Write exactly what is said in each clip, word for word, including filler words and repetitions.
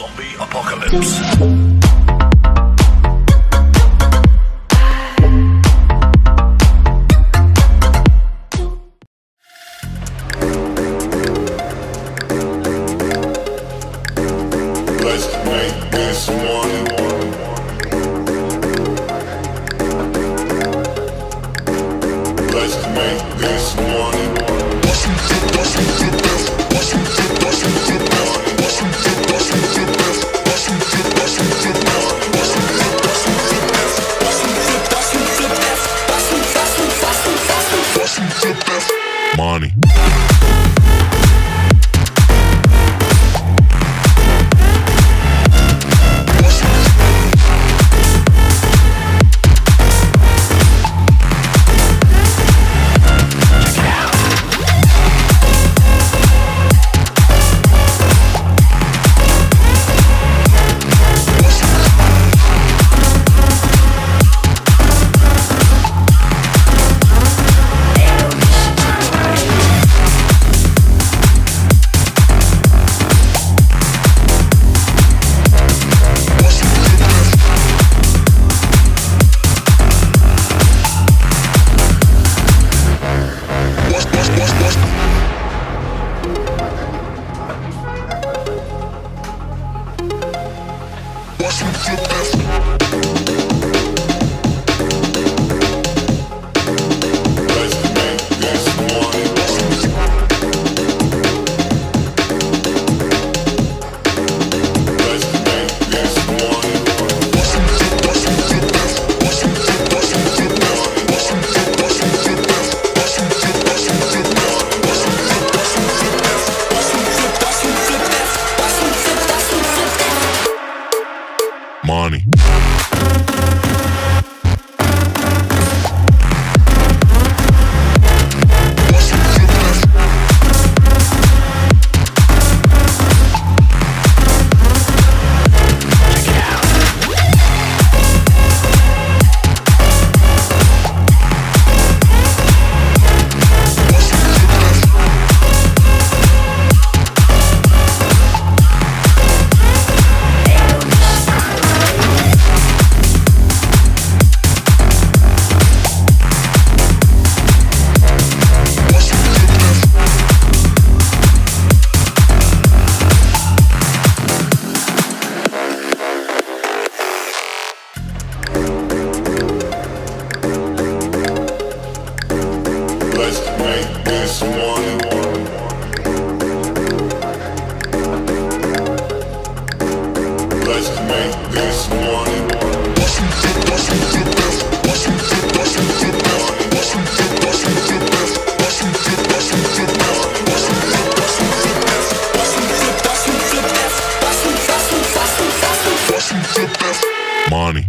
Zombie apocalypse. Money. Money. Money.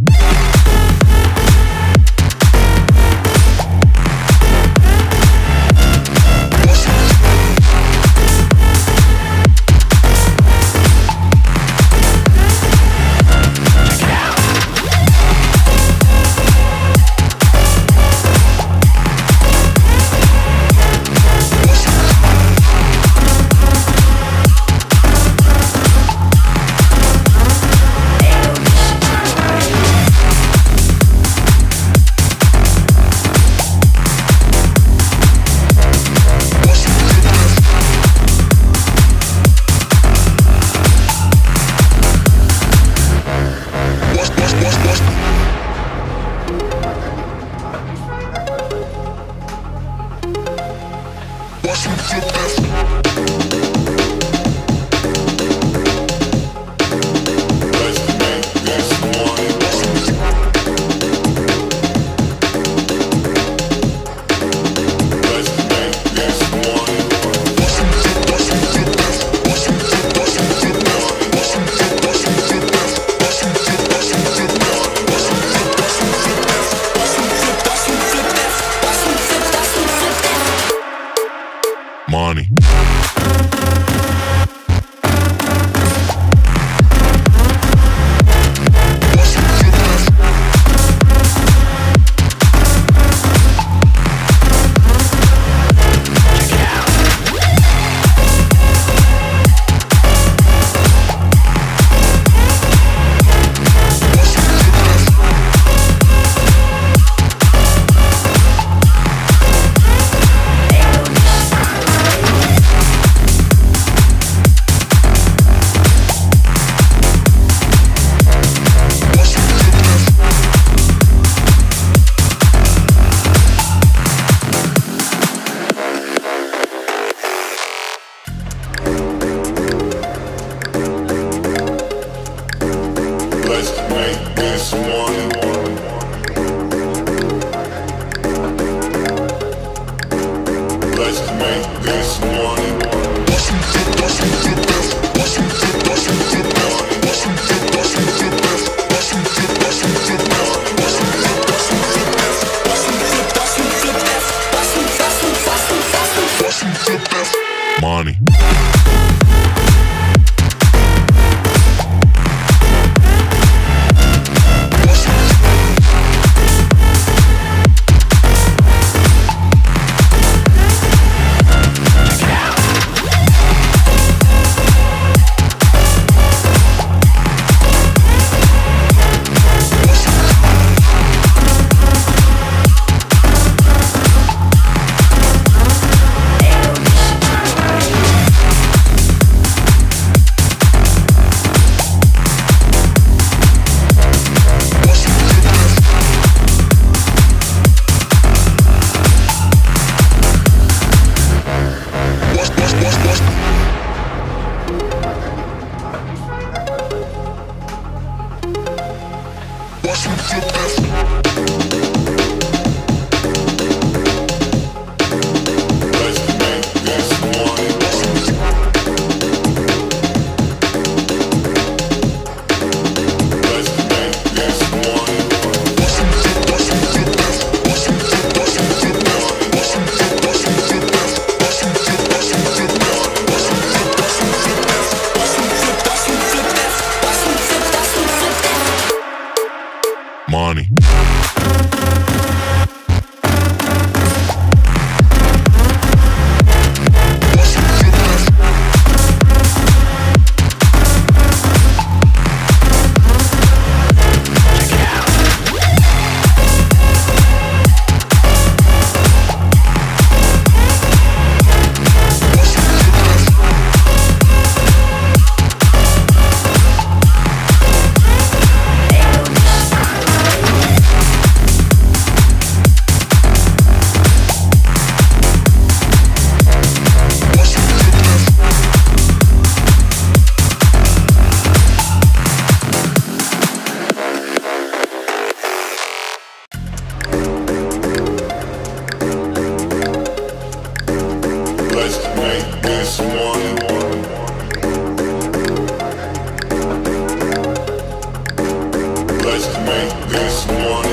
last one. Let's make this one. Money. Watch me flip this. Let's make this money. Let's make this money. Watch me flip, watch me flip this. Watch me flip, watch me flip this. Watch me flip, watch me flip this. Watch me flip, watch me flip this. Watch me flip, watch me flip this. Watch me flip, watch me flip this. Watch me flip, watch me flip this. Money. Let's make this one. Let's make this one.